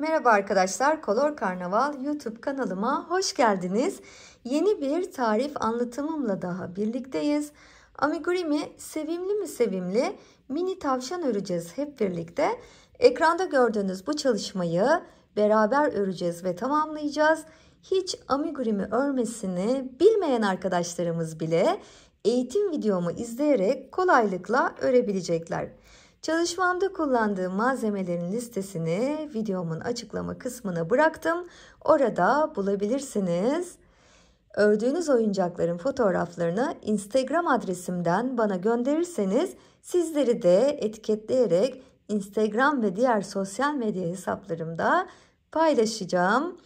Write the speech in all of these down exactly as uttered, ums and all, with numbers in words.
Merhaba arkadaşlar, Colorcarnaval YouTube kanalıma hoş geldiniz. Yeni bir tarif anlatımımla daha birlikteyiz. Amigurumi sevimli mi sevimli mini tavşan öreceğiz hep birlikte. Ekranda gördüğünüz bu çalışmayı beraber öreceğiz ve tamamlayacağız. Hiç amigurumi örmesini bilmeyen arkadaşlarımız bile eğitim videomu izleyerek kolaylıkla örebilecekler. Çalışmamda kullandığım malzemelerin listesini videomun açıklama kısmına bıraktım. Orada bulabilirsiniz. Ördüğünüz oyuncakların fotoğraflarını Instagram adresimden bana gönderirseniz sizleri de etiketleyerek Instagram ve diğer sosyal medya hesaplarımda paylaşacağım.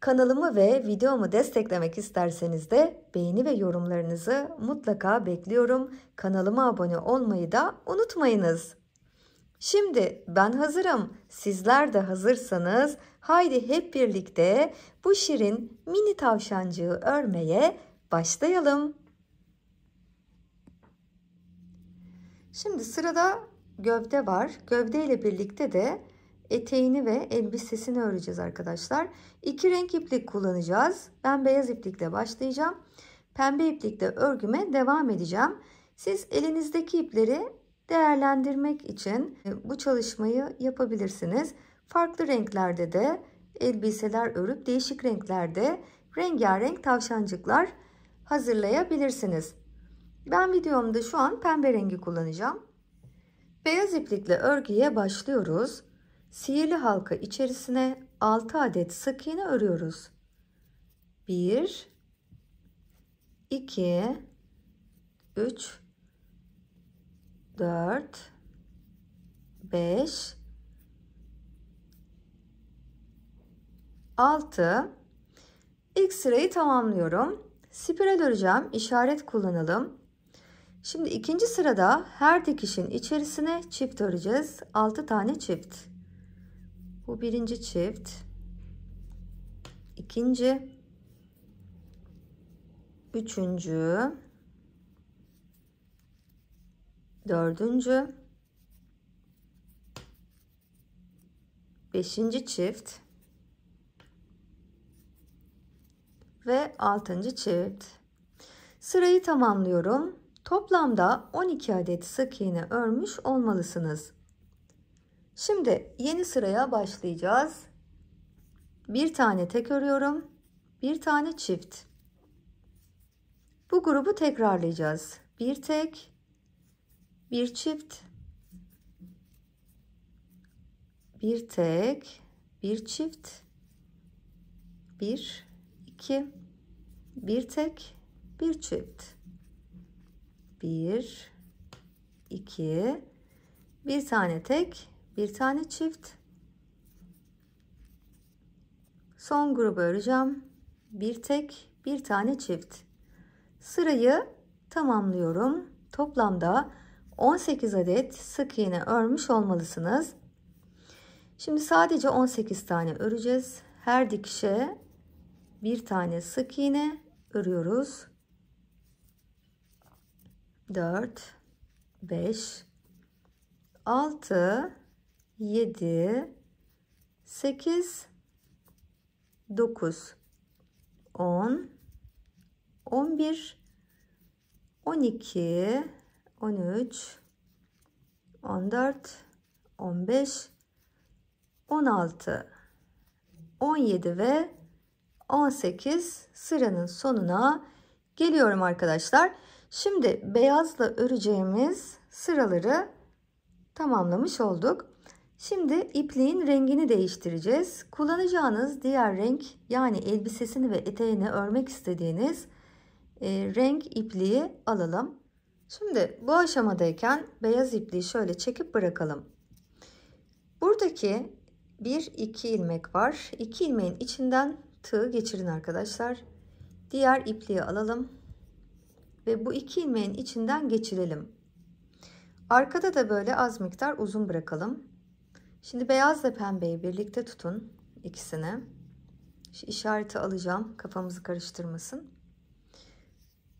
Kanalımı ve videomu desteklemek isterseniz de beğeni ve yorumlarınızı mutlaka bekliyorum. Kanalıma abone olmayı da unutmayınız. Şimdi ben hazırım. Sizler de hazırsanız haydi hep birlikte bu şirin mini tavşancığı örmeye başlayalım. Şimdi sırada gövde var. Gövde ile birlikte de eteğini ve elbisesini öreceğiz arkadaşlar. İki renk iplik kullanacağız. Ben beyaz iplikle başlayacağım. Pembe iplikle örgüme devam edeceğim. Siz elinizdeki ipleri değerlendirmek için bu çalışmayı yapabilirsiniz. Farklı renklerde de elbiseler örüp değişik renklerde rengarenk tavşancıklar hazırlayabilirsiniz. Ben videomda şu an pembe rengi kullanacağım. Beyaz iplikle örgüye başlıyoruz. Sihirli halka içerisine altı adet sık iğne örüyoruz. bir, iki, üç, dört, beş, altı. İlk sırayı tamamlıyorum. Spiral öreceğim. İşaret kullanalım. Şimdi ikinci sırada her dikişin içerisine çift öreceğiz. altı tane çift. Bu birinci çift, ikinci, üçüncü, dördüncü, beşinci çift ve altıncı çift. Sırayı tamamlıyorum. Toplamda on iki adet sık iğne örmüş olmalısınız. Şimdi yeni sıraya başlayacağız. Bir tane tek örüyorum. Bir tane çift. Bu grubu tekrarlayacağız. Bir tek, bir çift, bir tek, bir çift, bir, iki, bir tek, bir çift, bir, iki, bir tane tek, bir tane çift. Son grubu öreceğim. Bir tek, bir tane çift. Sırayı tamamlıyorum. Toplamda on sekiz adet sık iğne örmüş olmalısınız. Şimdi sadece on sekiz tane öreceğiz. Her dikişe bir tane sık iğne örüyoruz. dört, beş, altı, yedi, sekiz, dokuz, on, on bir, on iki, on üç, on dört, on beş, on altı, on yedi ve on sekiz sıranın sonuna geliyorum arkadaşlar. Şimdi beyazla öreceğimiz sıraları tamamlamış olduk. Şimdi ipliğin rengini değiştireceğiz. Kullanacağınız diğer renk, yani elbisesini ve eteğini örmek istediğiniz e, renk ipliği alalım. Şimdi bu aşamadayken beyaz ipliği şöyle çekip bırakalım. Buradaki bir iki ilmek var. iki ilmeğin içinden tığ geçirin arkadaşlar. Diğer ipliği alalım ve bu iki ilmeğin içinden geçirelim. Arkada da böyle az miktar uzun bırakalım. Şimdi beyazla pembeyi birlikte tutun ikisini. Şu işareti alacağım, kafamızı karıştırmasın.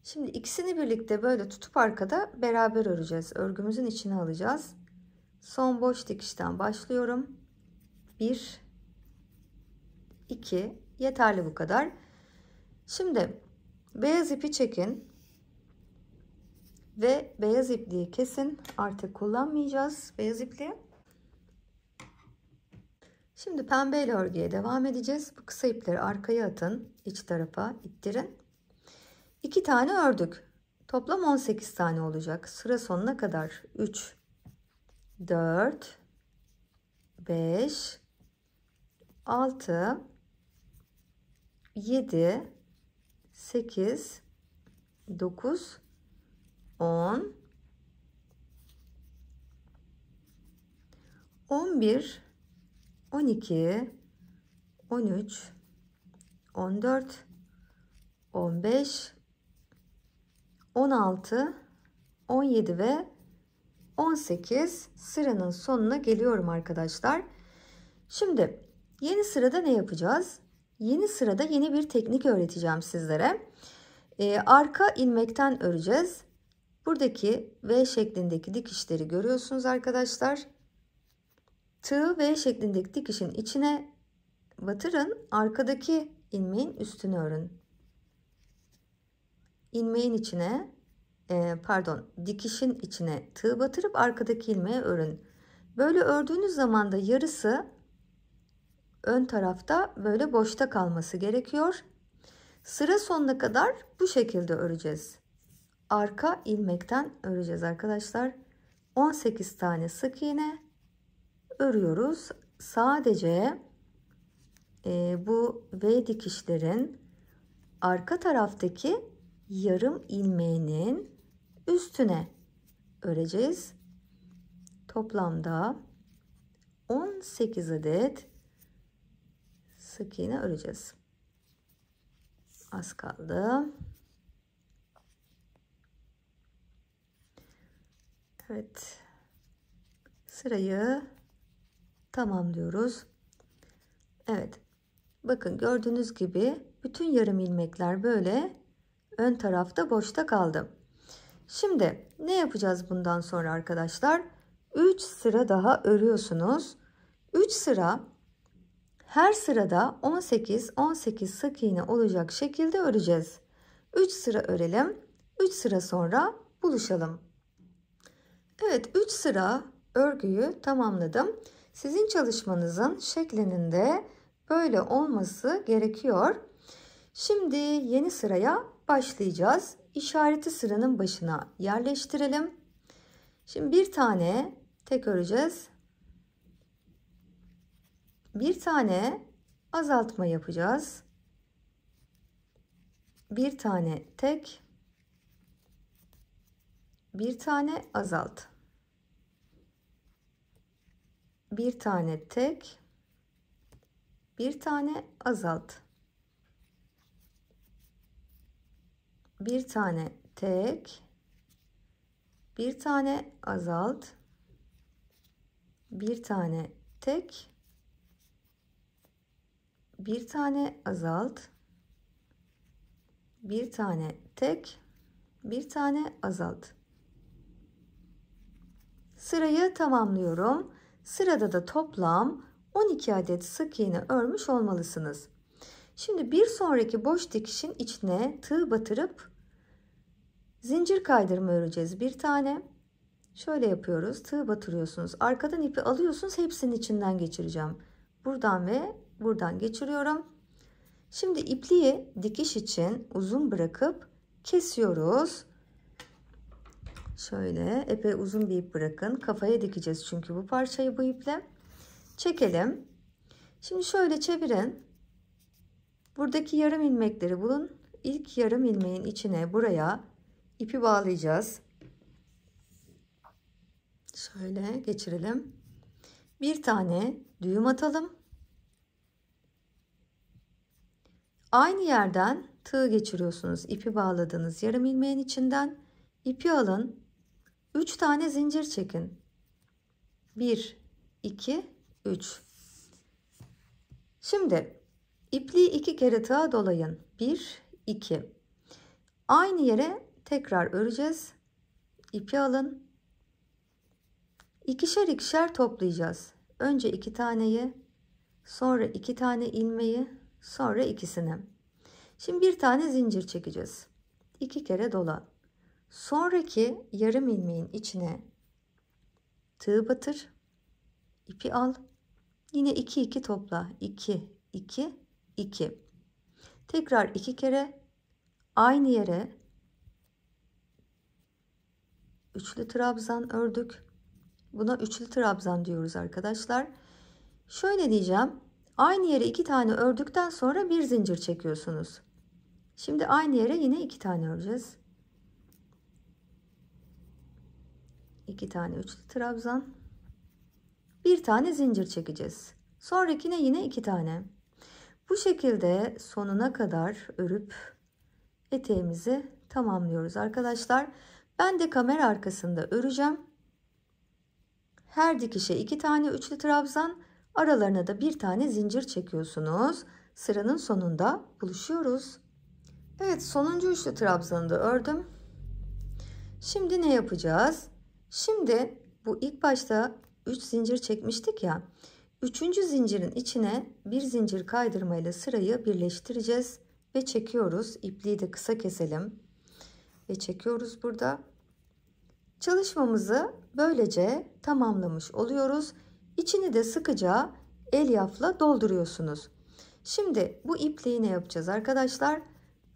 Şimdi ikisini birlikte böyle tutup arkada beraber öreceğiz. Örgümüzün içine alacağız. Son boş dikişten başlıyorum. Bir, iki. Yeterli bu kadar. Şimdi beyaz ipi çekin ve beyaz ipliği kesin. Artık kullanmayacağız beyaz ipliği. Şimdi pembeyle örgüye devam edeceğiz. Bu kısa ipleri arkaya atın, iç tarafa ittirin. iki tane ördük. Toplam on sekiz tane olacak. Sıra sonuna kadar üç, dört, beş, altı, yedi, sekiz, dokuz, on, on bir, on iki, on üç, on dört, on beş, on altı, on yedi ve on sekiz sıranın sonuna geliyorum arkadaşlar. Şimdi yeni sırada ne yapacağız? Yeni sırada yeni bir teknik öğreteceğim sizlere. Ee, arka ilmekten öreceğiz. Buradaki V şeklindeki dikişleri görüyorsunuz arkadaşlar. Tığ V şeklindeki dikişin içine batırın. Arkadaki ilmeğin üstünü örün. İlmeğin içine, e, pardon dikişin içine tığ batırıp arkadaki ilmeğe örün. Böyle ördüğünüz zaman da yarısı ön tarafta böyle boşta kalması gerekiyor. Sıra sonuna kadar bu şekilde öreceğiz. Arka ilmekten öreceğiz arkadaşlar. on sekiz tane sık iğne örüyoruz. Sadece e, bu V dikişlerin arka taraftaki yarım ilmeğinin üstüne öreceğiz. Toplamda on sekiz adet sık iğne öreceğiz. Az kaldı. Evet. Sırayı tamamlıyoruz. Evet. Bakın gördüğünüz gibi bütün yarım ilmekler böyle ön tarafta boşta kaldı. Şimdi ne yapacağız bundan sonra arkadaşlar? üç sıra daha örüyorsunuz. üç sıra, her sırada on sekiz on sekiz sık iğne olacak şekilde öreceğiz. üç sıra örelim. üç sıra sonra buluşalım. Evet, üç sıra örgüyü tamamladım. Sizin çalışmanızın şeklinin de böyle olması gerekiyor. Şimdi yeni sıraya başlayacağız. İşareti sıranın başına yerleştirelim. Şimdi bir tane tek öreceğiz. Bir tane azaltma yapacağız. Bir tane tek. Bir tane azalt. Bir tane tek. Bir tane azalt. Bir tane tek. Bir tane azalt. Bir tane tek. Bir tane azalt. Bir tane tek. Bir tane azalt. Sırayı tamamlıyorum. Sırada da toplam on iki adet sık iğne örmüş olmalısınız. Şimdi bir sonraki boş dikişin içine tığ batırıp zincir kaydırma öreceğiz. Bir tane şöyle yapıyoruz. Tığ batırıyorsunuz. Arkadan ipi alıyorsunuz. Hepsinin içinden geçireceğim. Buradan ve buradan geçiriyorum. Şimdi ipliği dikiş için uzun bırakıp kesiyoruz. Şöyle epey uzun bir ip bırakın. Kafaya dikeceğiz çünkü bu parçayı bu iple. Çekelim. Şimdi şöyle çevirin. Buradaki yarım ilmekleri bulun. İlk yarım ilmeğin içine buraya ipi bağlayacağız. Şöyle geçirelim. Bir tane düğüm atalım. Aynı yerden tığ geçiriyorsunuz. İpi bağladığınız yarım ilmeğin içinden ipi alın. üç tane zincir çekin. bir, iki, üç. Şimdi ipliği iki kere tığa dolayın. bir, iki. Aynı yere tekrar öreceğiz. İpi alın. İkişer ikişer toplayacağız. Önce iki taneyi, sonra iki tane ilmeği, Sonra ikisini. Şimdi bir tane zincir çekeceğiz. İki kere dolan. Sonraki yarım ilmeğin içine tığ batır. İpi al. Yine iki iki topla. iki iki iki. Tekrar iki kere aynı yere üçlü trabzan ördük. Buna üçlü trabzan diyoruz arkadaşlar. Şöyle diyeceğim. Aynı yere iki tane ördükten sonra bir zincir çekiyorsunuz. Şimdi aynı yere yine iki tane öreceğiz. İki tane üçlü trabzan. Bir tane zincir çekeceğiz. Sonrakine yine iki tane. Bu şekilde sonuna kadar örüp eteğimizi tamamlıyoruz arkadaşlar. Ben de kamera arkasında öreceğim. Her dikişe iki tane üçlü trabzan, aralarına da bir tane zincir çekiyorsunuz. Sıranın sonunda buluşuyoruz. Evet, sonuncu üçlü trabzanı da ördüm. Şimdi ne yapacağız? Şimdi bu ilk başta üç zincir çekmiştik ya. Üçüncü zincirin içine bir zincir kaydırmayla sırayı birleştireceğiz ve çekiyoruz. İpliği de kısa keselim ve çekiyoruz burada. Çalışmamızı böylece tamamlamış oluyoruz. İçini de sıkıca elyafla dolduruyorsunuz. Şimdi bu ipliği ne yapacağız arkadaşlar?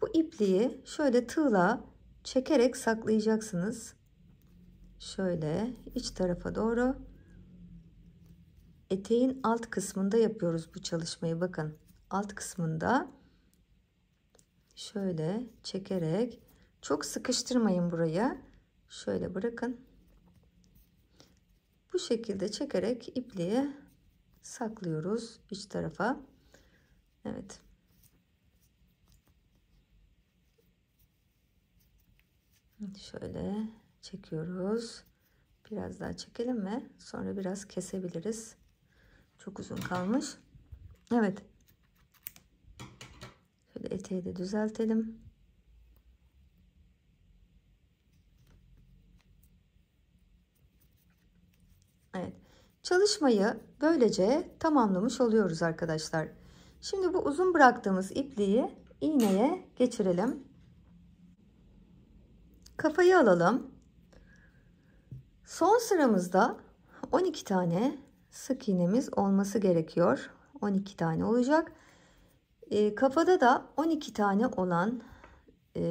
Bu ipliği şöyle tığla çekerek saklayacaksınız. Şöyle iç tarafa doğru. Eteğin alt kısmında yapıyoruz bu çalışmayı. Bakın, alt kısmında şöyle çekerek, çok sıkıştırmayın buraya. Şöyle bırakın. Bu şekilde çekerek ipliği saklıyoruz iç tarafa. Evet. Şöyle çekiyoruz. Biraz daha çekelim mi? Sonra biraz kesebiliriz. Çok uzun kalmış. Evet. Şöyle eteği de düzeltelim. Evet. Çalışmayı böylece tamamlamış oluyoruz arkadaşlar. Şimdi bu uzun bıraktığımız ipliği iğneye geçirelim. Kafayı alalım. Son sıramızda on iki tane sık iğnemiz olması gerekiyor. on iki tane olacak. E, kafada da on iki tane olan e,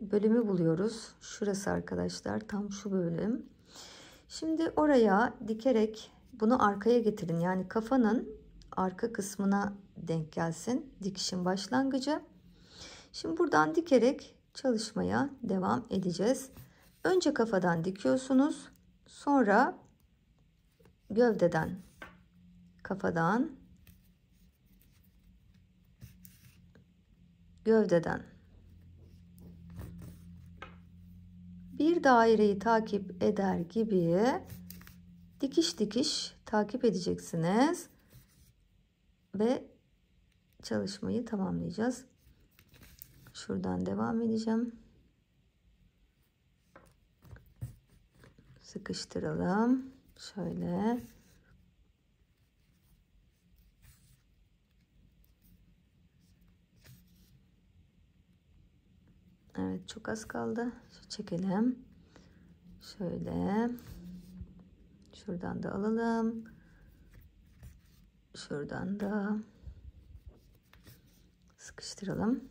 bölümü buluyoruz. Şurası arkadaşlar, tam şu bölüm. Şimdi oraya dikerek bunu arkaya getirin. Yani kafanın arka kısmına denk gelsin. Dikişin başlangıcı. Şimdi buradan dikerek çalışmaya devam edeceğiz. Önce kafadan dikiyorsunuz. Sonra gövdeden, kafadan, gövdeden bir daireyi takip eder gibi dikiş dikiş takip edeceksiniz ve çalışmayı tamamlayacağız. Şuradan devam edeceğim. Sıkıştıralım. Şöyle. Evet, çok az kaldı. Şu çekelim. Şöyle. Şuradan da alalım. Şuradan da sıkıştıralım.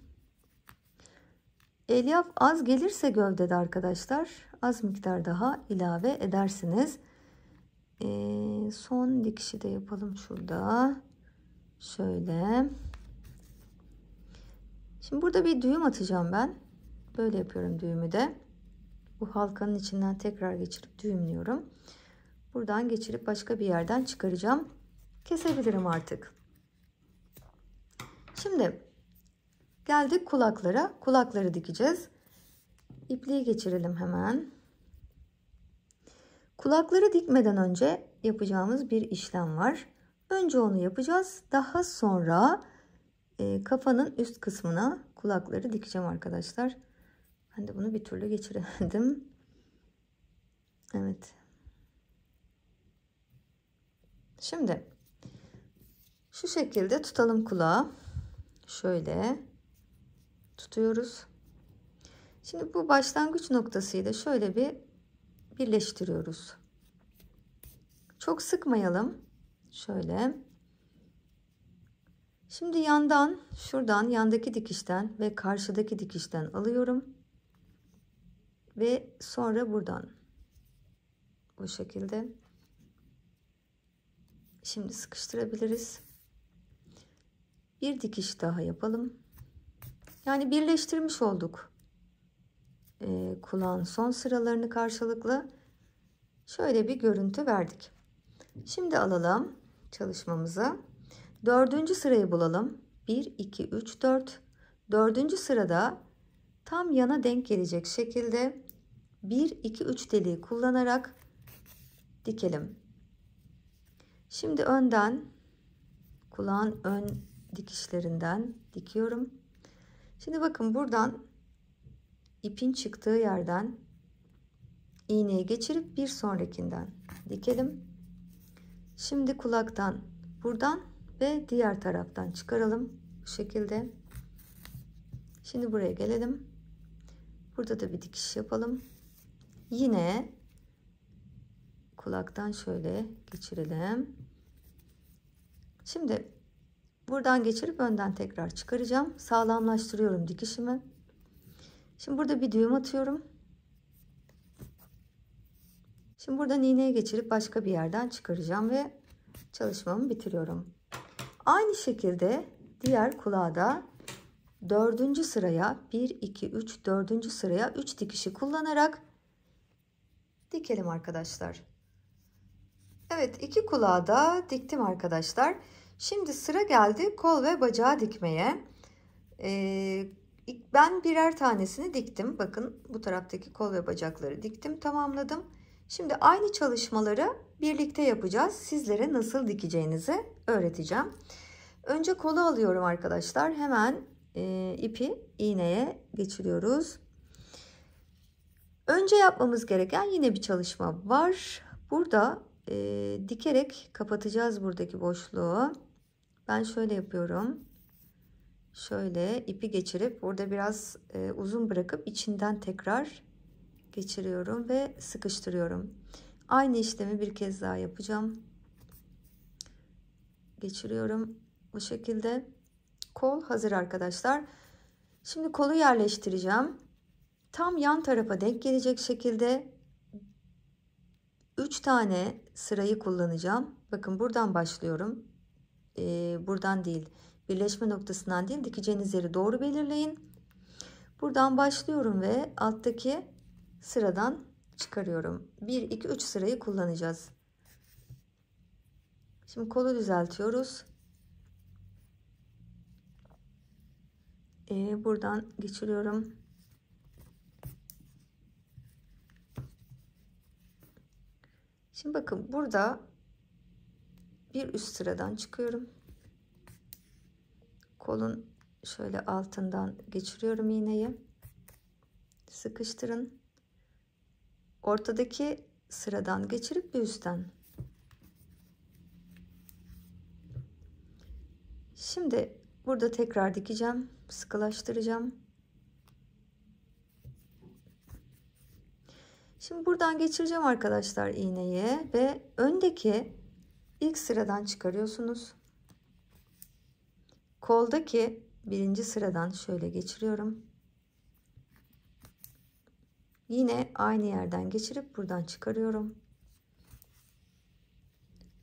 Elyaf az gelirse gövdede arkadaşlar az miktar daha ilave edersiniz. Ee, son dikişi de yapalım şurada. Şöyle. Şimdi burada bir düğüm atacağım ben. Böyle yapıyorum düğümü de. Bu halkanın içinden tekrar geçirip düğümlüyorum. Buradan geçirip başka bir yerden çıkaracağım. Kesebilirim artık. Şimdi geldik kulaklara. Kulakları dikeceğiz. İpliği geçirelim hemen. Kulakları dikmeden önce yapacağımız bir işlem var. Önce onu yapacağız. Daha sonra e, kafanın üst kısmına kulakları dikeceğim arkadaşlar. Ben de bunu bir türlü geçiremedim. Evet. Şimdi şu şekilde tutalım kulağı. şöyle tutuyoruz. Şimdi bu başlangıç noktasıyla şöyle bir birleştiriyoruz. Çok sıkmayalım. Şöyle. Şimdi yandan, şuradan, yandaki dikişten ve karşıdaki dikişten alıyorum. Ve sonra buradan. Bu şekilde. Şimdi sıkıştırabiliriz. Bir dikiş daha yapalım. Yani birleştirmiş olduk. Ee, kulağın son sıralarını karşılıklı. Şöyle bir görüntü verdik. Şimdi alalım çalışmamıza. Dördüncü sırayı bulalım. bir, iki, üç, dört. Dördüncü sırada tam yana denk gelecek şekilde bir, iki, üç deliği kullanarak dikelim. Şimdi önden, kulağın ön dikişlerinden dikiyorum. Şimdi bakın buradan ipin çıktığı yerden iğneyi geçirip bir sonrakinden dikelim. Şimdi kulaktan buradan ve diğer taraftan çıkaralım. Bu şekilde. Şimdi buraya gelelim. Burada da bir dikiş yapalım. Yine kulaktan şöyle geçirelim. Şimdi buradan geçirip önden tekrar çıkaracağım. Sağlamlaştırıyorum dikişimi. Şimdi burada bir düğüm atıyorum. Şimdi buradan iğneye geçirip başka bir yerden çıkaracağım ve çalışmamı bitiriyorum. Aynı şekilde diğer kulağa da dördüncü sıraya bir, iki, üç, dördüncü sıraya üç dikişi kullanarak dikelim arkadaşlar. Evet, iki kulağa da diktim arkadaşlar. Şimdi sıra geldi kol ve bacağı dikmeye. Ee, ben birer tanesini diktim. Bakın bu taraftaki kol ve bacakları diktim, tamamladım. Şimdi aynı çalışmaları birlikte yapacağız. Sizlere nasıl dikeceğinizi öğreteceğim. Önce kolu alıyorum arkadaşlar. Hemen e, ipi iğneye geçiriyoruz. Önce yapmamız gereken yine bir çalışma var. Burada e, dikerek kapatacağız buradaki boşluğu. Ben şöyle yapıyorum. Şöyle ipi geçirip burada biraz e, uzun bırakıp içinden tekrar geçiriyorum ve sıkıştırıyorum. Aynı işlemi bir kez daha yapacağım. Geçiriyorum bu şekilde. Kol hazır arkadaşlar. Şimdi kolu yerleştireceğim. Tam yan tarafa denk gelecek şekilde üç tane sırayı kullanacağım. Bakın buradan başlıyorum. Ee, buradan değil, birleşme noktasından değil, dikeceğiniz yeri doğru belirleyin. Buradan başlıyorum ve alttaki sıradan çıkarıyorum. bir, iki, üç sırayı kullanacağız. Şimdi kolu düzeltiyoruz. Ee, buradan geçiriyorum. Şimdi bakın burada bir üst sıradan çıkıyorum. Kolun şöyle altından geçiriyorum iğneyi. Sıkıştırın. Ortadaki sıradan geçirip bir üstten. Şimdi burada tekrar dikeceğim, sıkılaştıracağım. Şimdi buradan geçireceğim arkadaşlar iğneyi ve öndeki ilk sıradan çıkarıyorsunuz. Koldaki birinci sıradan şöyle geçiriyorum. Yine aynı yerden geçirip buradan çıkarıyorum.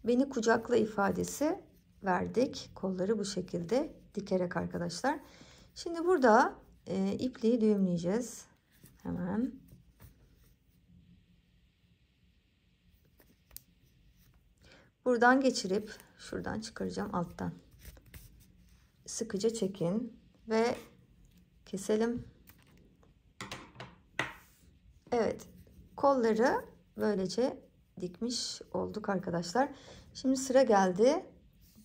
Beni kucakla ifadesi verdik. Kolları bu şekilde dikerek arkadaşlar. Şimdi burada e, ipliği düğümleyeceğiz. Hemen. Buradan geçirip şuradan çıkaracağım alttan. Sıkıca çekin ve keselim. Evet, kolları böylece dikmiş olduk arkadaşlar. Şimdi sıra geldi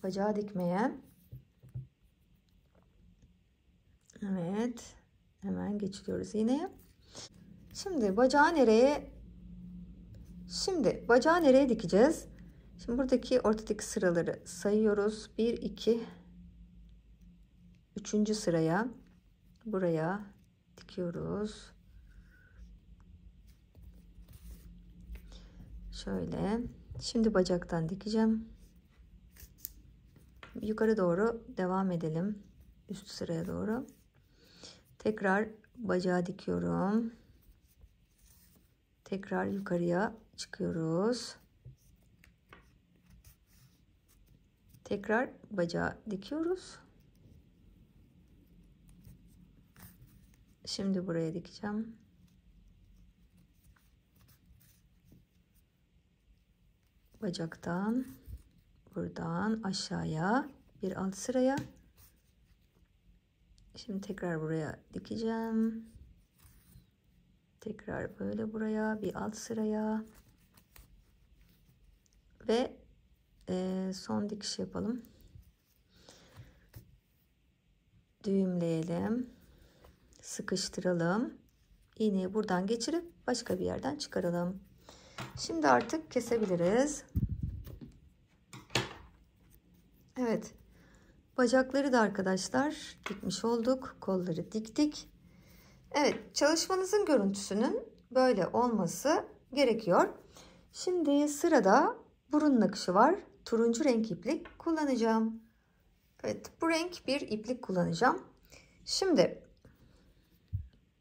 bacağı dikmeye. Evet, hemen geçiyoruz iğneye. Şimdi bacağı nereye? Şimdi bacağı nereye dikeceğiz? Şimdi buradaki ortadaki sıraları sayıyoruz. bir, iki, üçüncü sıraya buraya dikiyoruz. Şöyle. Şimdi bacaktan dikeceğim. Yukarı doğru devam edelim. Üst sıraya doğru. Tekrar bacağa dikiyorum. Tekrar yukarıya çıkıyoruz. Tekrar bacağa dikiyoruz. Şimdi buraya dikeceğim. Bacaktan buradan aşağıya bir alt sıraya. Şimdi tekrar buraya dikeceğim. Tekrar böyle buraya bir alt sıraya. Ve e, son dikiş yapalım. Düğümleyelim. Sıkıştıralım. İğneyi buradan geçirip başka bir yerden çıkaralım. Şimdi artık kesebiliriz. Evet. Bacakları da arkadaşlar dikmiş olduk. Kolları diktik. Evet, çalışmanızın görüntüsünün böyle olması gerekiyor. Şimdi sırada burun nakışı var. Turuncu renk iplik kullanacağım. Evet, bu renk bir iplik kullanacağım. Şimdi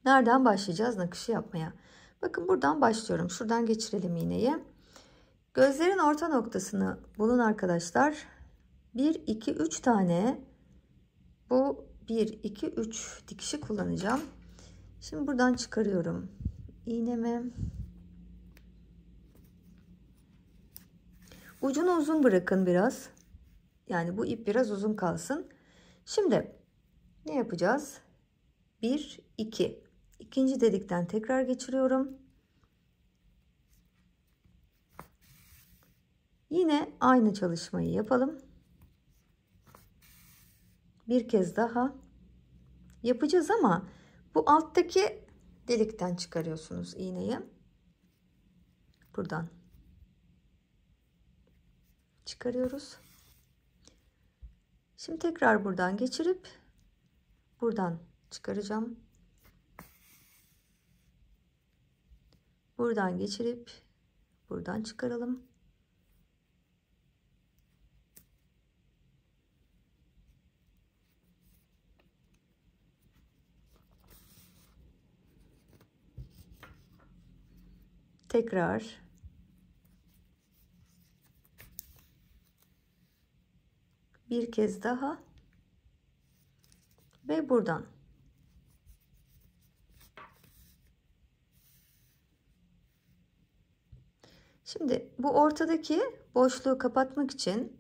nereden başlayacağız nakışı yapmaya? Bakın buradan başlıyorum. Şuradan geçirelim iğneyi. Gözlerin orta noktasını bulun arkadaşlar. bir iki üç tane bu bir iki üç dikişi kullanacağım. Şimdi buradan çıkarıyorum iğnemi. Ucunu uzun bırakın biraz. Yani bu ip biraz uzun kalsın. Şimdi ne yapacağız? bir iki İkinci delikten tekrar geçiriyorum. Yine aynı çalışmayı yapalım. Bir kez daha yapacağız ama bu alttaki delikten çıkarıyorsunuz iğneyi. Buradan çıkarıyoruz. Şimdi tekrar buradan geçirip buradan çıkaracağım. Buradan geçirip buradan çıkaralım. Tekrar bir kez daha ve buradan şimdi bu ortadaki boşluğu kapatmak için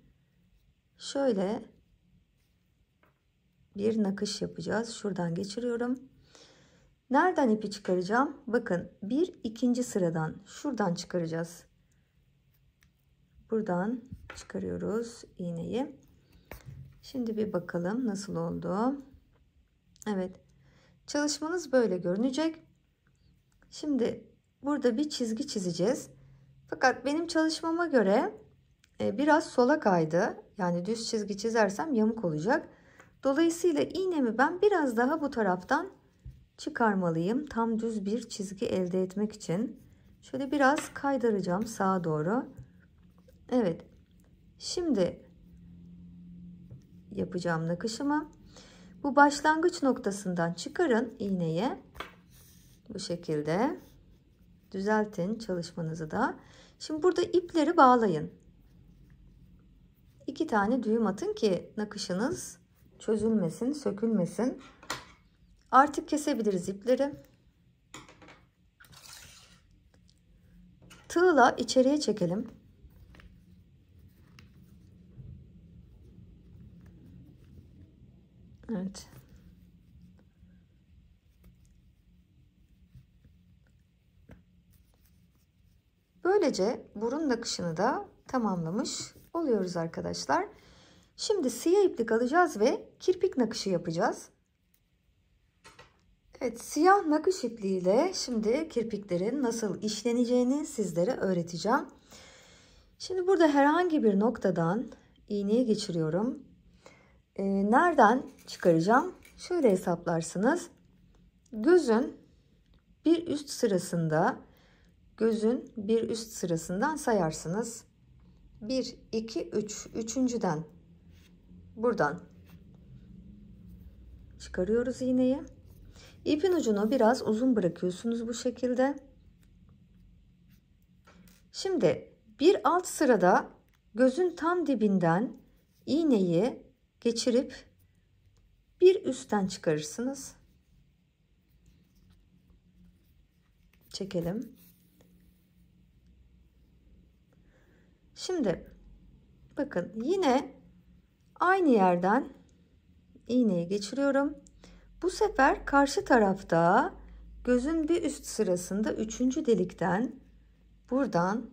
şöyle bir nakış yapacağız. Şuradan geçiriyorum. Nereden ipi çıkaracağım? Bakın bir ikinci sıradan şuradan çıkaracağız. Buradan çıkarıyoruz iğneyi. Şimdi bir bakalım nasıl oldu. Evet. Çalışmanız böyle görünecek. Şimdi burada bir çizgi çizeceğiz. Fakat benim çalışmama göre biraz sola kaydı. Yani düz çizgi çizersem yamuk olacak. Dolayısıyla iğnemi ben biraz daha bu taraftan çıkarmalıyım. Tam düz bir çizgi elde etmek için. Şöyle biraz kaydıracağım sağa doğru. Evet. Şimdi yapacağım nakışımı. Bu başlangıç noktasından çıkarın iğneyi. Bu şekilde. Düzeltin çalışmanızı da. Şimdi burada ipleri bağlayın. İki tane düğüm atın ki nakışınız çözülmesin, sökülmesin. Artık kesebiliriz ipleri. Tığla içeriye çekelim. Evet. Böylece burun nakışını da tamamlamış oluyoruz arkadaşlar. Şimdi siyah iplik alacağız ve kirpik nakışı yapacağız. Evet, siyah nakış ipliğiyle şimdi kirpiklerin nasıl işleneceğini sizlere öğreteceğim. Şimdi burada herhangi bir noktadan iğneyi geçiriyorum. E, nereden çıkaracağım? Şöyle hesaplarsınız. Gözün bir üst sırasında gözün bir üst sırasından sayarsınız. bir, iki, üç. Üçüncüden buradan çıkarıyoruz iğneyi. İpin ucunu biraz uzun bırakıyorsunuz bu şekilde. Şimdi bir alt sırada gözün tam dibinden iğneyi geçirip bir üstten çıkarırsınız. Çekelim. Şimdi bakın yine aynı yerden iğneyi geçiriyorum. Bu sefer karşı tarafta gözün bir üst sırasında üçüncü delikten buradan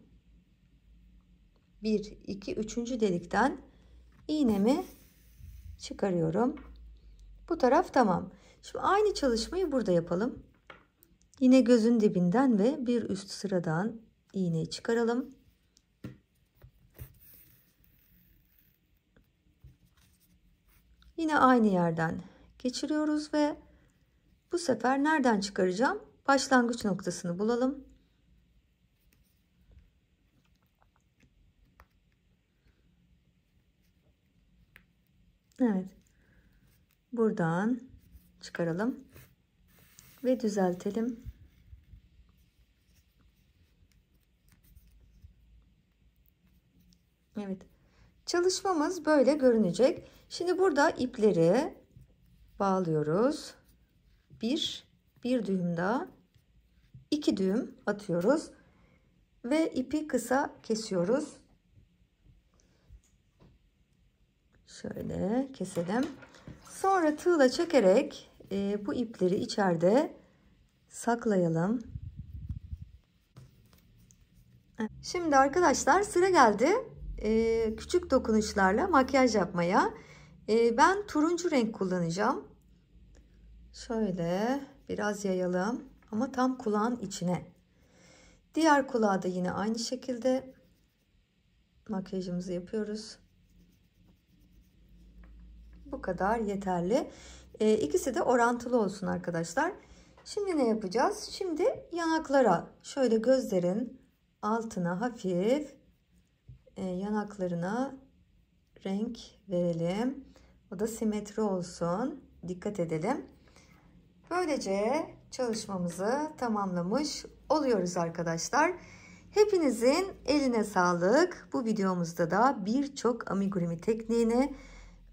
bir, iki, üçüncü delikten iğnemi çıkarıyorum. Bu taraf tamam. Şimdi aynı çalışmayı burada yapalım. Yine gözün dibinden ve bir üst sıradan iğneyi çıkaralım. Yine aynı yerden geçiriyoruz ve bu sefer nereden çıkaracağım? Başlangıç noktasını bulalım. Evet. Buradan çıkaralım ve düzeltelim. Evet. Çalışmamız böyle görünecek. Şimdi burada ipleri bağlıyoruz. Bir, bir düğüm daha, iki düğüm atıyoruz ve ipi kısa kesiyoruz. Şöyle keselim. Sonra tığla çekerek e, bu ipleri içeride saklayalım. Şimdi arkadaşlar sıra geldi e, küçük dokunuşlarla makyaj yapmaya. E, ben turuncu renk kullanacağım. Şöyle biraz yayalım ama tam kulağın içine. Diğer kulağa da yine aynı şekilde makyajımızı yapıyoruz. Bu kadar yeterli. E, ikisi de orantılı olsun arkadaşlar. Şimdi ne yapacağız? Şimdi yanaklara şöyle gözlerin altına hafif e, yanaklarına renk verelim. O da simetri olsun. Dikkat edelim. Böylece çalışmamızı tamamlamış oluyoruz arkadaşlar. Hepinizin eline sağlık. Bu videomuzda da birçok amigurumi tekniğini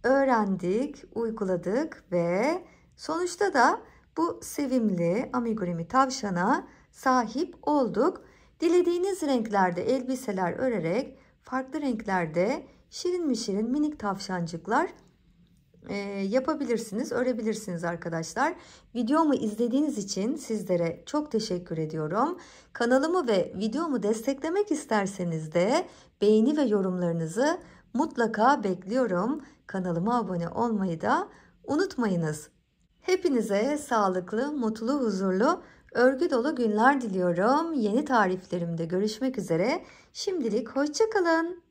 öğrendik, uyguladık ve sonuçta da bu sevimli amigurumi tavşana sahip olduk. Dilediğiniz renklerde elbiseler örerek farklı renklerde şirin mi şirin minik tavşancıklar e, yapabilirsiniz, örebilirsiniz arkadaşlar. Videomu izlediğiniz için sizlere çok teşekkür ediyorum. Kanalımı ve videomu desteklemek isterseniz de beğeni ve yorumlarınızı mutlaka bekliyorum. Kanalıma abone olmayı da unutmayınız. Hepinize sağlıklı, mutlu, huzurlu, örgü dolu günler diliyorum. Yeni tariflerimde görüşmek üzere. Şimdilik hoşça kalın.